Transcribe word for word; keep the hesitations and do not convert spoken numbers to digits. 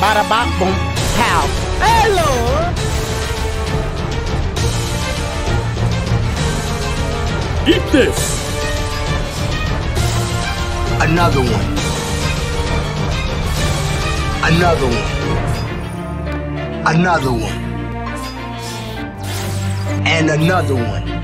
bada bop boom pow. Hello. Eat this. Another one. Another one. Another one. And another one.